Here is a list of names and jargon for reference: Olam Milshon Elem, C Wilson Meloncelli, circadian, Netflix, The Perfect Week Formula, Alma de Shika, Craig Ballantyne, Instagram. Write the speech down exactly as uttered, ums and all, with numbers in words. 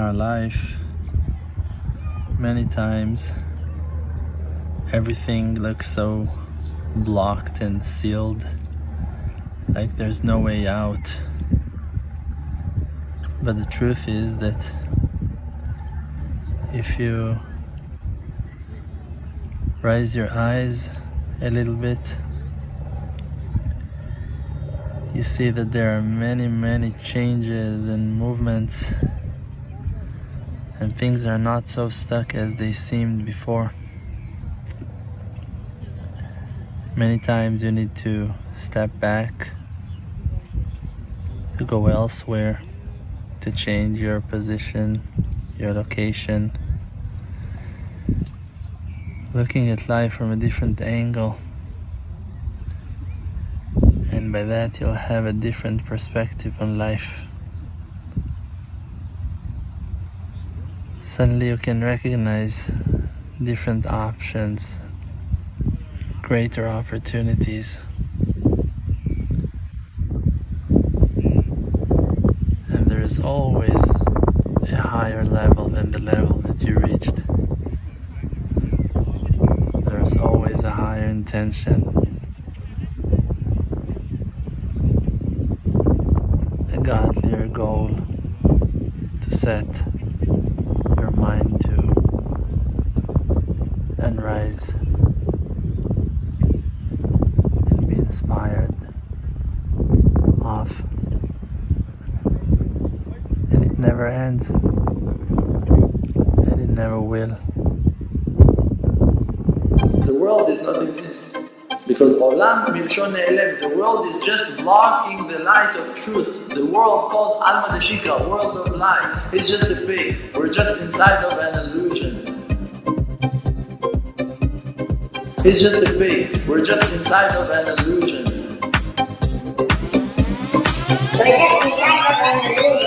our life many times. Everything looks so blocked and sealed, like there's no way out. But the truth is that if you raise your eyes a little bit, you see that there are many, many changes and movements, and things are not so stuck as they seemed before. Many times you need to step back, to go elsewhere, to change your position, your location, looking at life from a different angle, and by that you'll have a different perspective on life. Suddenly you can recognize different options, greater opportunities. And there is always a higher level than the level that you reached. There is always a higher intention, a godlier goal to set your mind to and rise. Inspired off, and it never ends, and it never will. The world does not exist, because Olam Milshon Elem, the world is just blocking the light of truth. The world called Alma de Shika, world of light, is just a fake. We're just inside of an illusion. It's just a fake. We're just inside of an illusion. We're just inside of an illusion.